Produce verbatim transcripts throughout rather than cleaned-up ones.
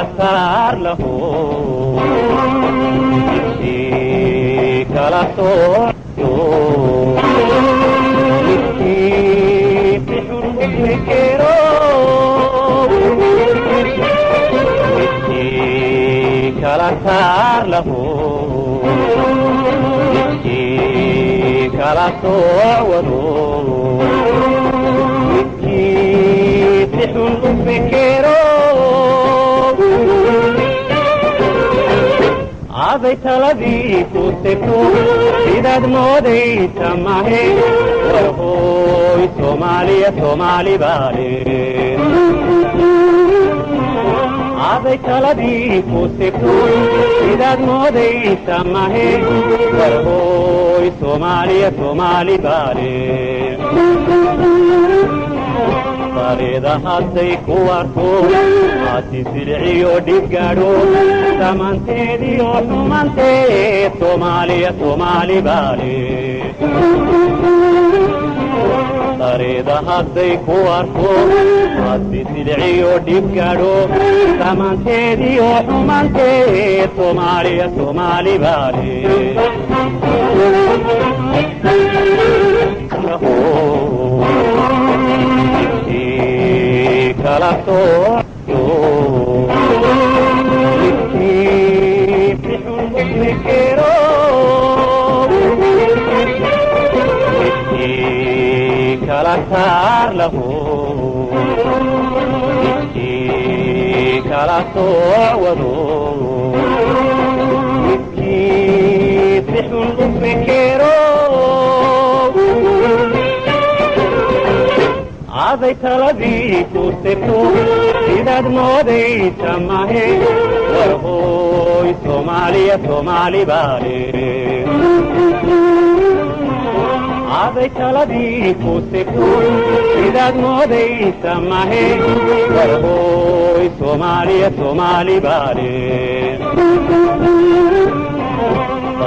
له يديك لا ترجو يديك حرمك يروح يديك لا صار له يديك لا تعوض يديك حرمك يروح عبيت الذي تستكو إذا موديت معي ورخوي سومالي سومالي بالي عبيت الذي تستكو إذا موديت معي ورخوي سومالي سومالي بالي Parida hace cuarto, así se le dio disgaro. Tamante dio tomante, tomalia tomali vale. Parida hace cuarto, así se le dio disgaro. Tamante dio tomante, tomalia tomali vale. La soy yo y me quiero y calazarla y calazo y me quiero عبيت الذي تستكو إذا موديت معي ورخوي سومالي سومالي بالي عبيت الذي تستكو إذا موديت معي ورخوي سومالي سومالي بالي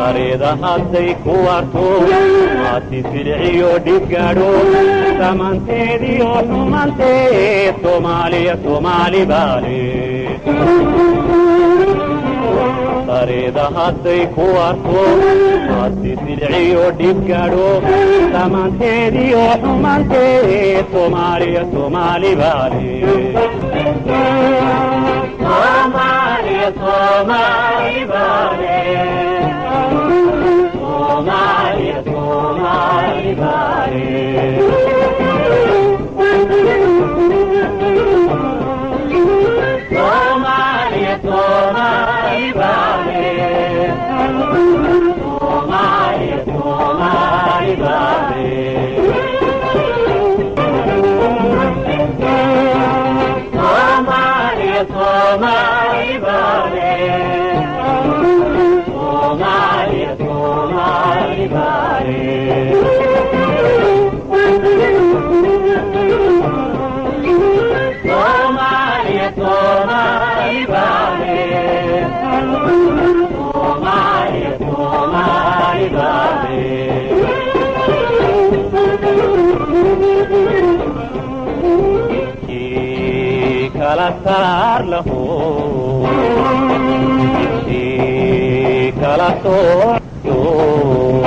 Parida hace cuarto, así se le dio disgaro. Tamante dio tomante, tomalia tomali vale. Parida hace cuarto, así se le dio disgaro. Tamante dio tomante, tomalia tomali vale. Tomalia tomali vale. Calazar la voz, y calazó yo,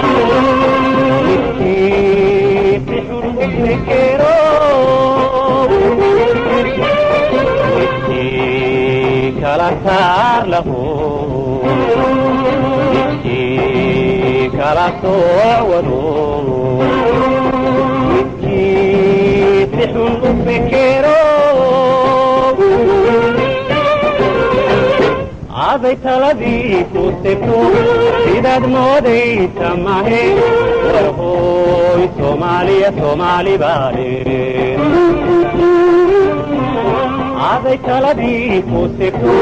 y me quiero, y calazar la voz, y calazó yo, y me quiero. عبيت الذي تستكو إذا موديت معي ورخوي سومالي سومالي بالي عبيت الذي تستكو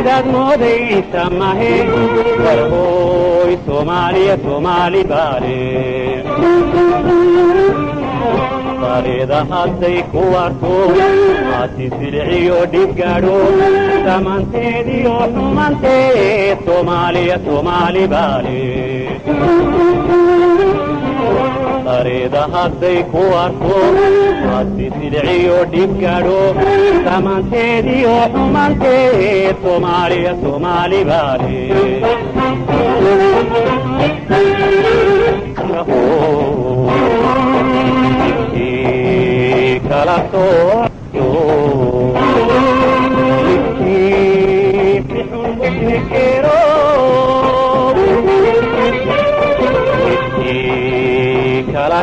إذا موديت معي ورخوي سومالي سومالي بالي Parida hace cuarto, así se le dio disgaro. Tamante dio tomante, tomalia tomali vale. فريدة هدي كواركو هدي سلعي وديب كارو سمان تيدي وحمان تيد سومالي سومالي بالي كهو كي كالاسو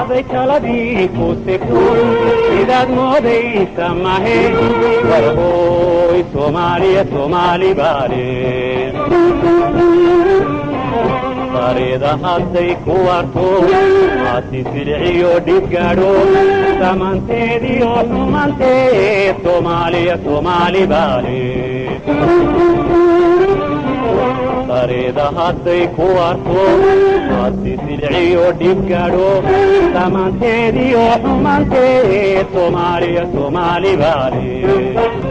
Ave chaladi pusekul, idad modei samahe, warhoi Somali Somali bare. Pareda haddei kuarto, hati silio digaro, samante dio samante Somali Somali bare. Pareda haddei kuarto, hati silio digaro, samante dio samante Somali Somali bare.